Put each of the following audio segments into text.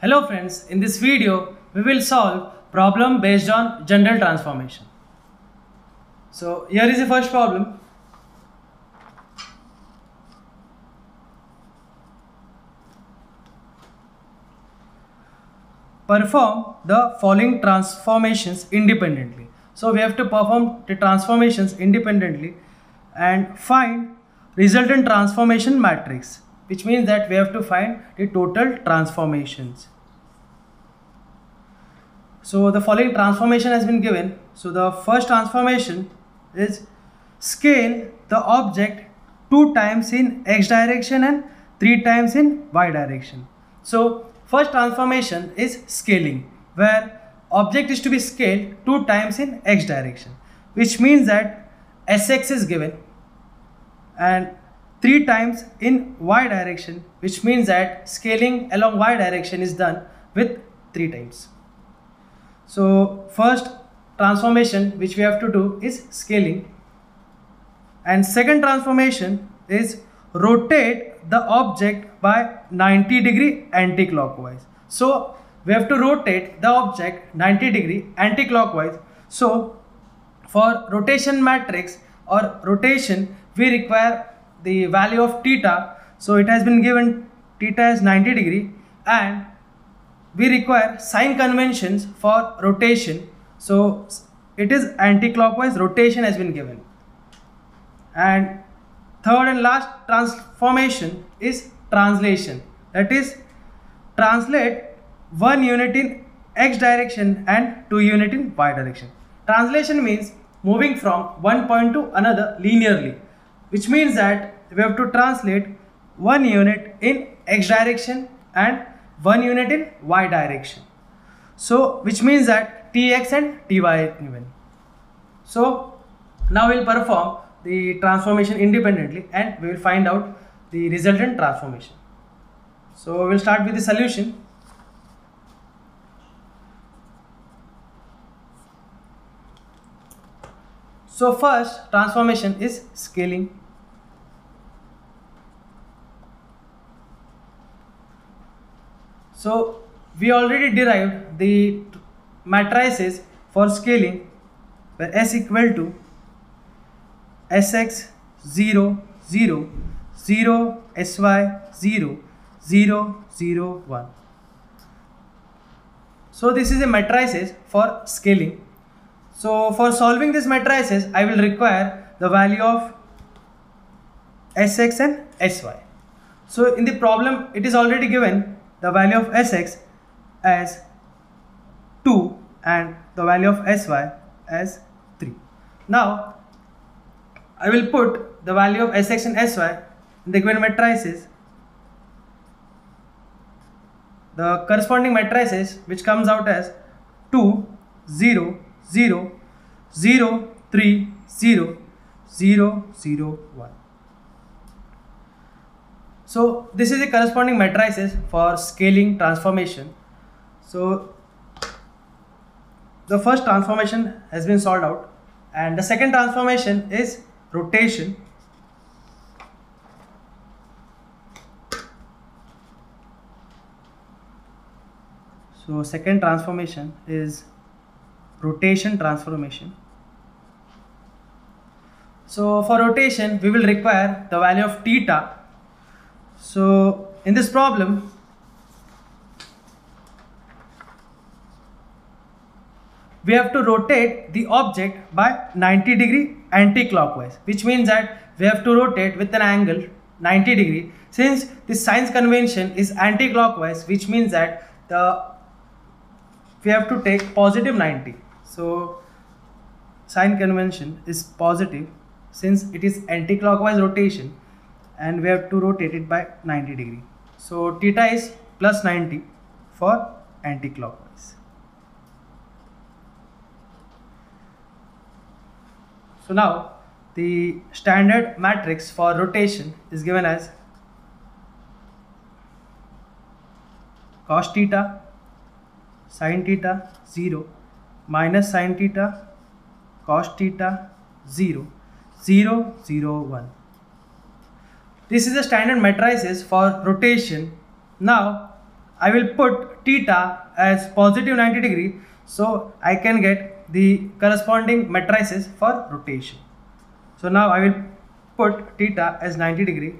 Hello friends, in this video we will solve problem based on general transformation. So here is the first problem. Perform the following transformations independently. So we have to perform the transformations independently and find resultant transformation matrix, which means that we have to find the total transformations. So the following transformation has been given. So the first transformation is scale the object 2 times in x direction and 3 times in y direction. So first transformation is scaling, where object is to be scaled 2 times in x direction, which means that Sx is given, and 3 times in y direction, which means that scaling along y direction is done with 3 times. So first transformation which we have to do is scaling, and second transformation is rotate the object by 90 degree anti-clockwise. So we have to rotate the object 90 degree anti-clockwise. So for rotation matrix or rotation, we require the value of theta. So it has been given theta as 90 degree, and we require sign conventions for rotation. So it is anti-clockwise rotation has been given. And third and last transformation is translation, that is translate 1 unit in x direction and 2 unit in y direction. Translation means moving from one point to another linearly, which means that we have to translate 1 unit in x direction and 1 unit in y direction. So which means that tx and ty are given. So now we will perform the transformation independently and we will find out the resultant transformation. So we will start with the solution. So first transformation is scaling. So we already derived the matrices for scaling, where S equal to Sx 0, 0, 0, Sy 0, 0, 0, 1. So this is a matrices for scaling. So for solving this matrices, I will require the value of Sx and Sy. So in the problem, it is already given the value of Sx as 2 and the value of Sy as 3. Now I will put the value of Sx and Sy in the given matrices. The corresponding matrices, which comes out as 2, 0, 0, 0, 3, 0, 0, 0, 1. So this is the corresponding matrices for scaling transformation. So the first transformation has been solved out, and the second transformation is rotation. So second transformation is rotation transformation. So for rotation we will require the value of theta. So in this problem, we have to rotate the object by 90 degree anti-clockwise, which means that we have to rotate with an angle 90 degree. Since the science convention is anti-clockwise, which means that we have to take positive 90. So sign convention is positive since it is anti-clockwise rotation, and we have to rotate it by 90 degree. So theta is plus 90 for anti-clockwise. So now the standard matrix for rotation is given as cos theta, sin theta 0, minus sin theta, cos theta 0, 0, 0, 1. This is the standard matrices for rotation. Now I will put theta as positive 90 degree, so I can get the corresponding matrices for rotation. So now I will put theta as 90 degree.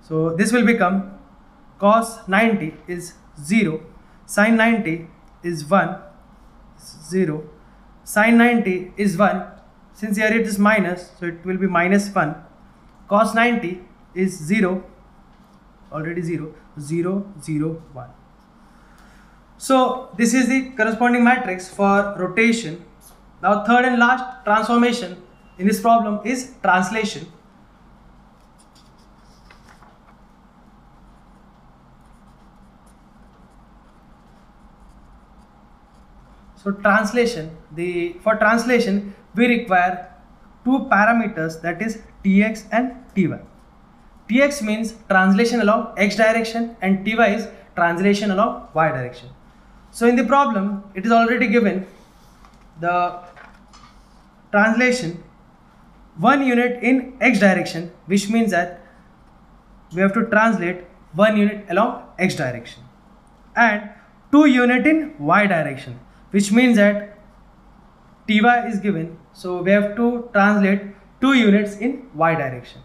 So this will become cos 90 is 0, sin 90 is 1, 0, sin 90 is 1, since here it is minus, so it will be minus 1, cos 90 is 0, already 0, 0, 0, 1. So this is the corresponding matrix for rotation. Now third and last transformation in this problem is translation. So translation, for translation we require two parameters, that is tx and ty. Tx means translation along x direction and ty is translation along y direction. So in the problem it is already given the translation 1 unit in x direction, which means that we have to translate 1 unit along x direction, and 2 unit in y direction, which means that ty is given, so we have to translate 2 units in y direction.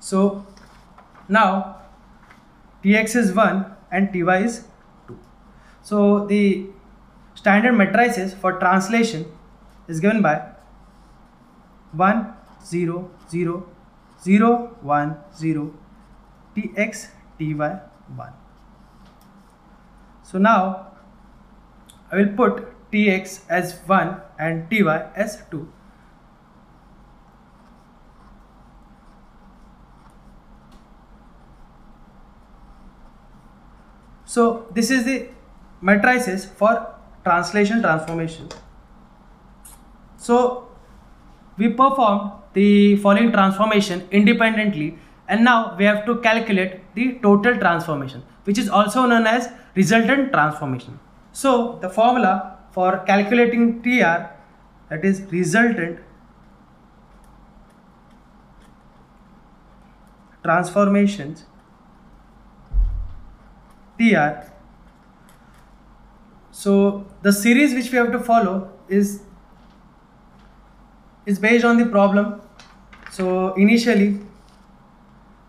So now tx is 1 and ty is 2. So the standard matrices for translation is given by 1, 0, 0, 0, 1, 0, tx, ty, 1. So now I will put tx as 1 and ty as 2. So this is the matrices for translation transformation. So we performed the following transformation independently, and now we have to calculate the total transformation, which is also known as resultant transformation. So the formula for calculating TR, that is resultant transformations, TR. So the series which we have to follow is based on the problem. So initially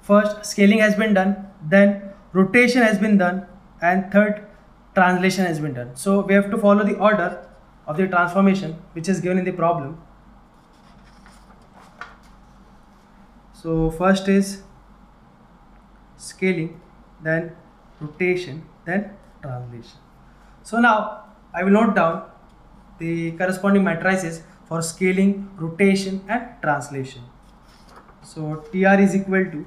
first scaling has been done, then rotation has been done, and third translation has been done. So we have to follow the order of the transformation which is given in the problem. So first is scaling, then rotation, then translation. So now I will note down the corresponding matrices for scaling, rotation and translation. So TR is equal to,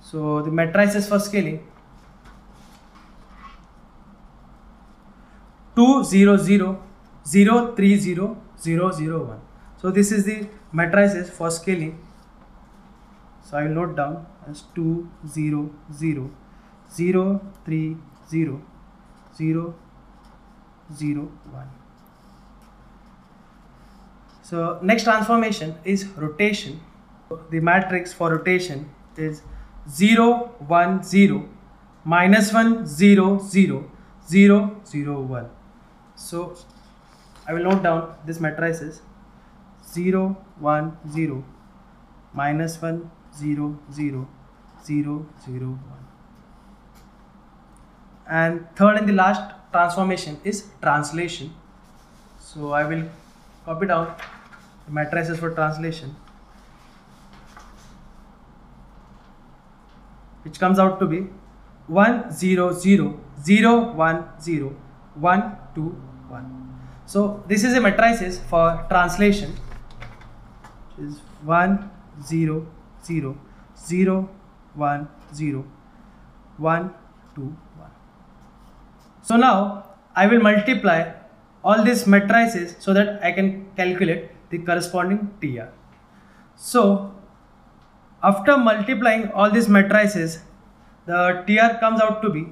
so the matrices for scaling 2, 0, 0, 0, 3, 0, 0, 0, 1. So this is the matrices for scaling. So I will note down as 2, 0, 0, 0, 3, 0, 0, 0, 1. So next transformation is rotation. The matrix for rotation is 0, 1, 0, minus 1, 0, 0, 0, 0, 1. So I will note down this matrices 0, 1, 0, minus 1, 0, 0, 0, 0, 1. And third and the last transformation is translation. So I will copy down the matrices for translation, which comes out to be 1, 0, 0, 0, 1, 0, 1, 2, 1. So this is a matrices for translation, which is 1, 0, 0, 0, 1, 0, 1, 2, 1. So now I will multiply all these matrices so that I can calculate the corresponding TR. So after multiplying all these matrices, the TR comes out to be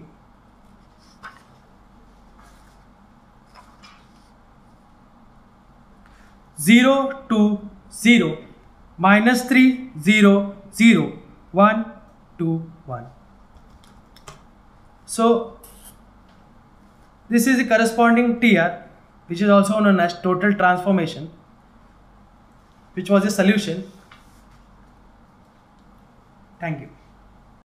0, 2, 0, minus 3, 0, 0, 1, 2, 1. So this is the corresponding TR, which is also known as total transformation, which was a solution. Thank you.